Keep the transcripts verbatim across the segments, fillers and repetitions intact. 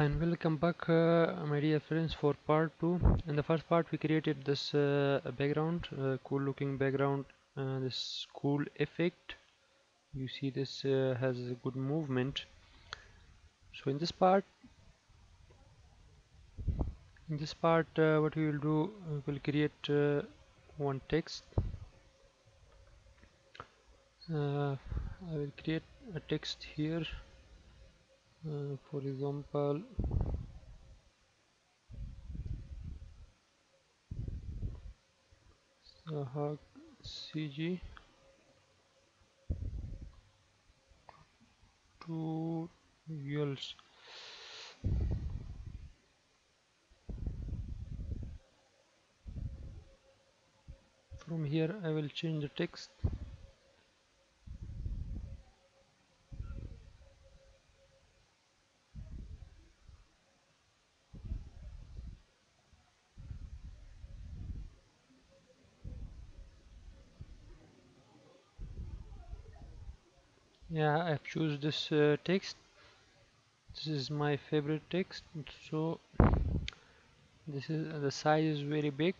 And welcome back uh, my dear friends for part two. In the first part we created this uh, background, uh, cool looking background, uh, this cool effect. You see this uh, has a good movement. So in this part in this part uh, what we will do, uh, we'll create uh, one text. uh, I will create a text here. Uh, for example, SahagCG tutorials. From here I will change the text. Yeah, I've chosen this uh, text. This is my favorite text, so this is uh, the size is very big,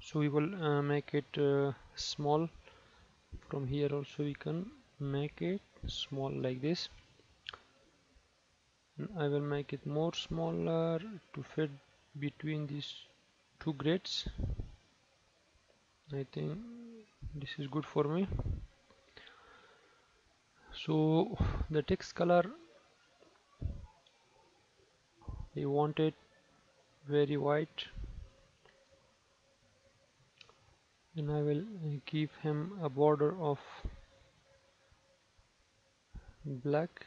so we will uh, make it uh, small. From here also we can make it small like this. And I will make it more smaller to fit between these two grids. I think this is good for me. So the text color, we want it very white, and I will give him a border of black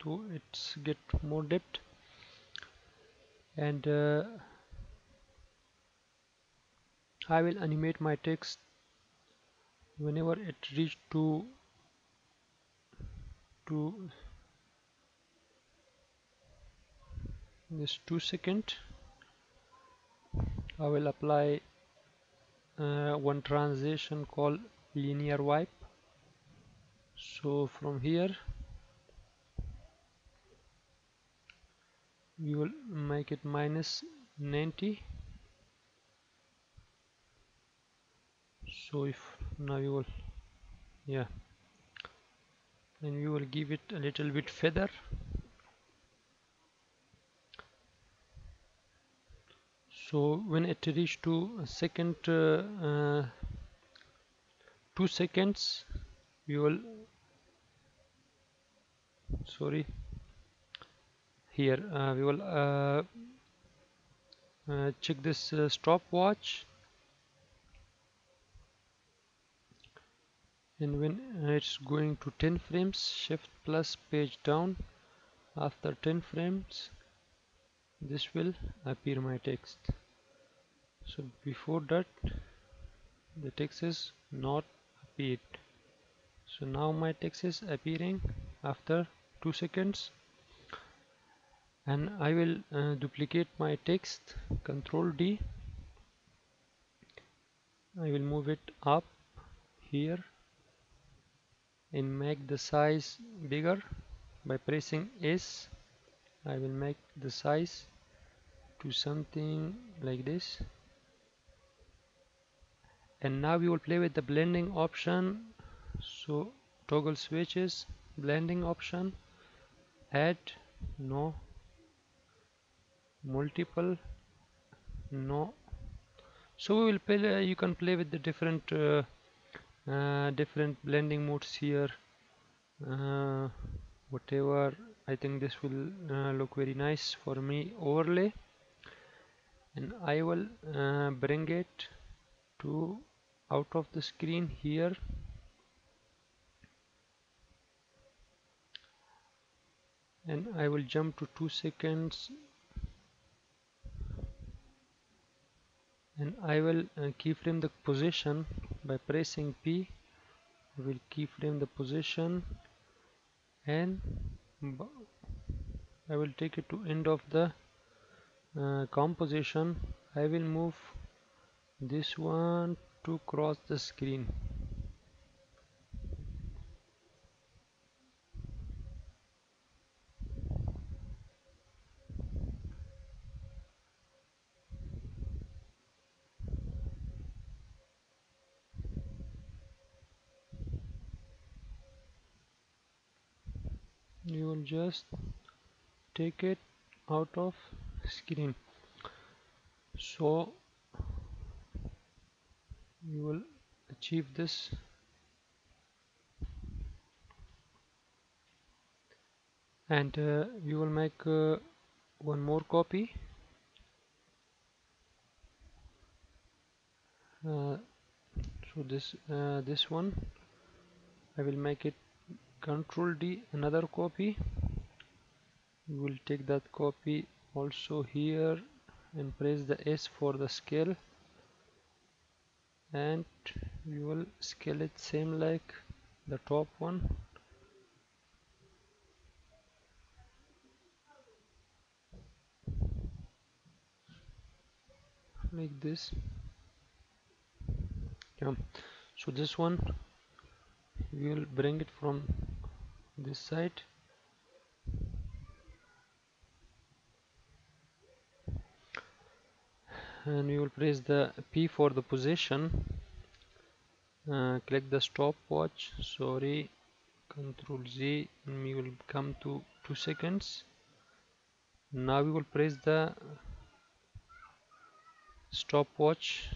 to it's get more depth. And uh, I will animate my text whenever it reaches to to this two second. I will apply uh, one transition called linear wipe. So from here we will make it minus ninety. So if now you will, yeah, then we will give it a little bit feather. So when it reaches to second uh, uh, two seconds, we will sorry here uh, we will uh, uh, check this uh, stopwatch. And when it's going to ten frames, shift plus page down. After ten frames this will appear my text. So before that the text is not appeared. So now my text is appearing after two seconds. And I will uh, duplicate my text, control D. I will move it up here and make the size bigger by pressing S. I will make the size to something like this. And now we will play with the blending option. So toggle switches, blending option, add, no, multiple, no. So we will play, uh, you can play with the different uh, Uh, different blending modes here, uh, whatever. I think this will uh, look very nice for me. Overlay, and I will uh, bring it to out of the screen here, and I will jump to two seconds, and I will uh, keyframe the position. By pressing P, we will keyframe the position, and I will take it to end of the uh, composition. I will move this one to cross the screen. you will just take it out of screen, so you will achieve this. And uh, you will make uh, one more copy uh, so this uh, this one I will make it control D, another copy. You will take that copy also here and press the S for the scale, and you will scale it same like the top one. Like this, yeah. So this one we will bring it from this side, and we will press the P for the position. Uh, click the stopwatch. Sorry, control Z. And we will come to two seconds. Now we will press the stopwatch.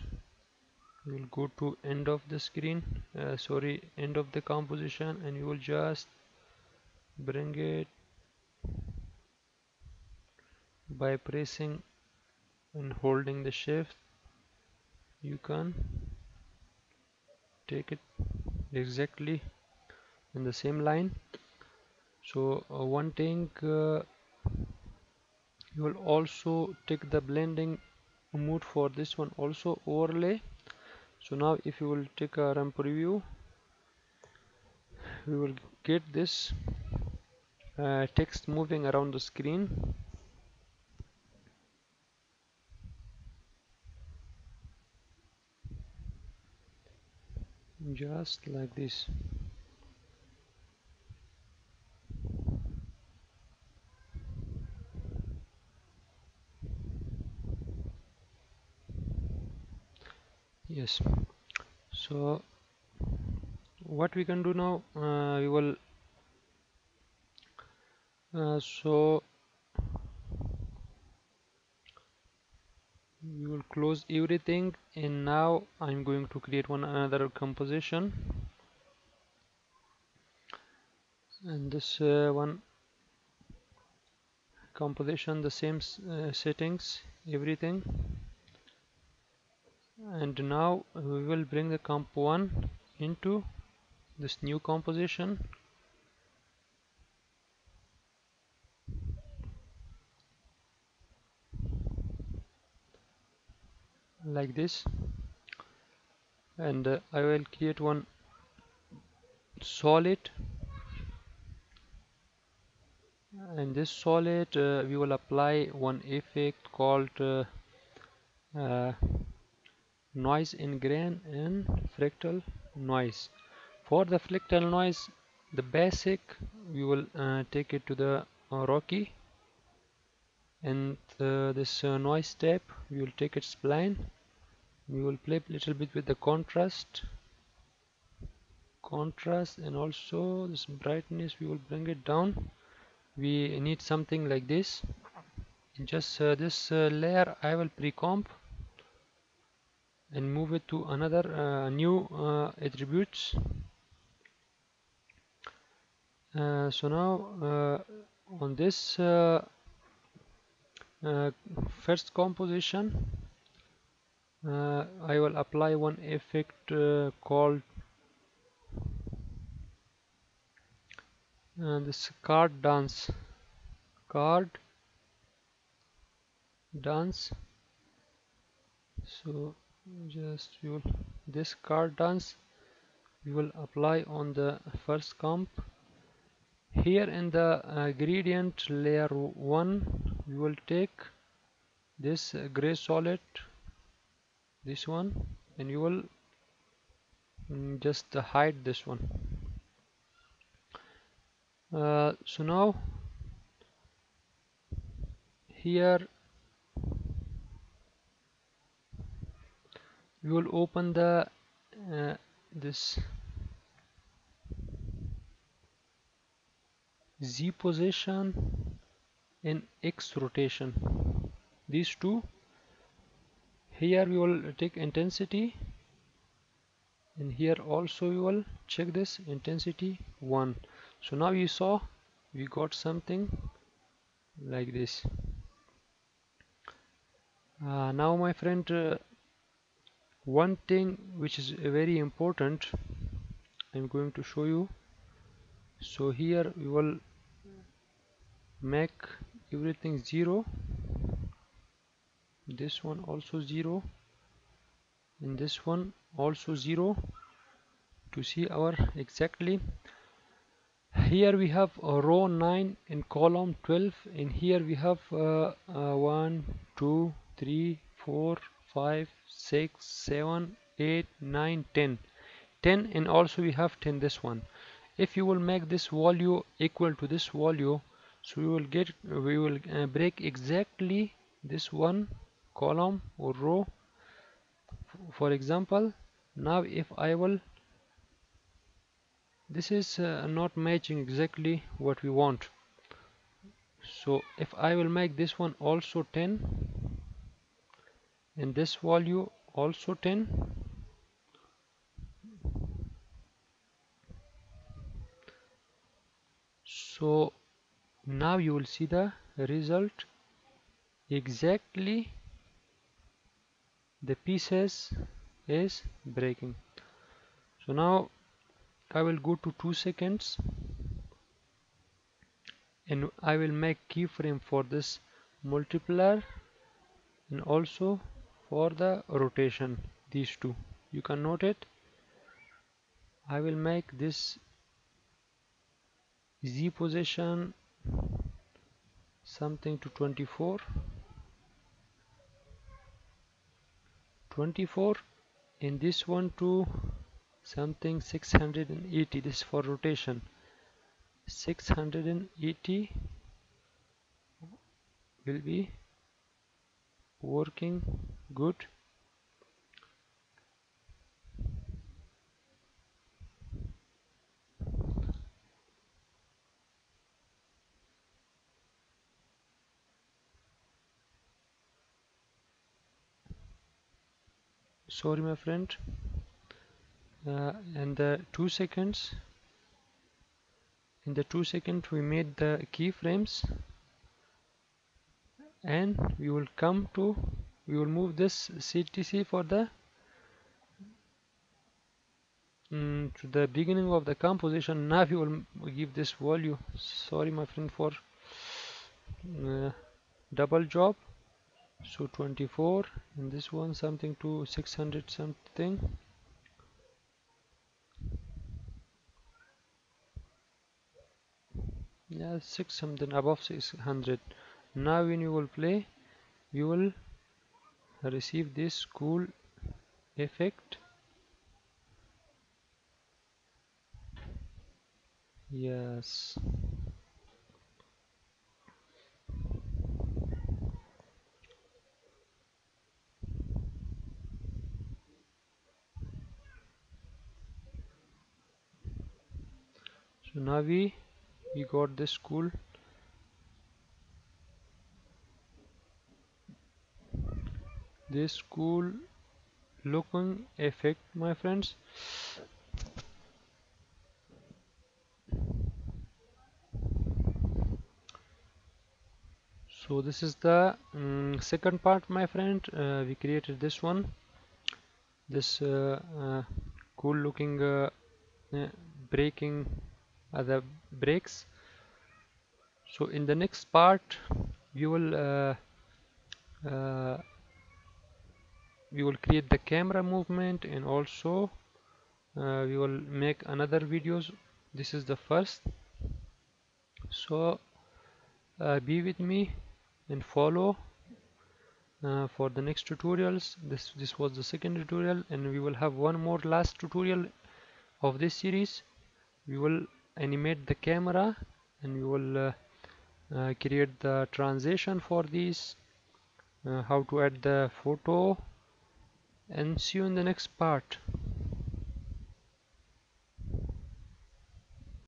You will go to end of the screen, uh, sorry end of the composition, and you will just bring it by pressing and holding the shift. You can take it exactly in the same line. So uh, one thing, uh, you will also take the blending mode for this one, also overlay. So now if you will take a ramp preview, we will get this uh, text moving around the screen. Just like this. Yes, so what we can do now, uh, we will uh, so we will close everything, and now I'm going to create one another composition, and this uh, one composition, the same uh, settings, everything. And now we will bring the comp one into this new composition, like this. And uh, I will create one solid, and this solid uh, we will apply one effect called uh, uh, noise in grain and fractal noise. For the fractal noise, the basic, we will uh, take it to the uh, Rocky, and uh, this uh, noise tab, we will take its spline. We will play a little bit with the contrast contrast and also this brightness, we will bring it down. We need something like this. Just uh, this uh, layer I will pre-comp and move it to another uh, new uh, attributes. Uh, so now uh, on this uh, uh, first composition, uh, I will apply one effect uh, called uh, this card dance card dance so just you this card dance we will apply on the first comp. Here in the uh, gradient layer one, we will take this uh, gray solid, this one, and you will mm, just uh, hide this one. Uh, so now here we will open the uh, this Z position and X rotation, these two. Here we will take intensity, and here also we will check this intensity one. So now you saw we got something like this. Uh, now my friend, uh, one thing which is very important I'm going to show you. So here we will make everything zero, this one also zero, and this one also zero, to see our exactly. Here we have a row nine and column twelve, and here we have uh, uh, one two three four five six seven eight nine ten, ten, and also we have ten, this one. If you will make this value equal to this value, so we will get we will uh, break exactly this one column or row. For example, now if I will, this is uh, not matching exactly what we want. So if I will make this one also ten, and this value also ten, so now you will see the result, exactly the pieces is breaking. So now I will go to two seconds, and I will make keyframe for this multiplier and also for the rotation, these two. You can note it. I will make this Z position something to twenty-four twenty-four, and this one to something six hundred eighty. This is for rotation, six hundred eighty will be working good. Sorry my friend, uh, and the two seconds in the two seconds we made the keyframes, and we will come to we will move this C T C for the um, to the beginning of the composition. Now we will give this value. Sorry my friend for uh, double job. So twenty-four, and this one something to six hundred something. Yeah, six something, above six hundred. Now when you will play, you will receive this cool effect. Yes. So now we we got this cool. This cool looking effect, my friends. So this is the um, second part, my friend. Uh, we created this one, this uh, uh, cool looking uh, uh, breaking other breaks. So in the next part we will uh, uh, we will create the camera movement, and also uh, we will make another videos. This is the first. So uh, be with me and follow uh, for the next tutorials. This this was the second tutorial, and we will have one more last tutorial of this series. We will animate the camera, and we will uh, uh, create the transition for these, uh, how to add the photo, and see you in the next part.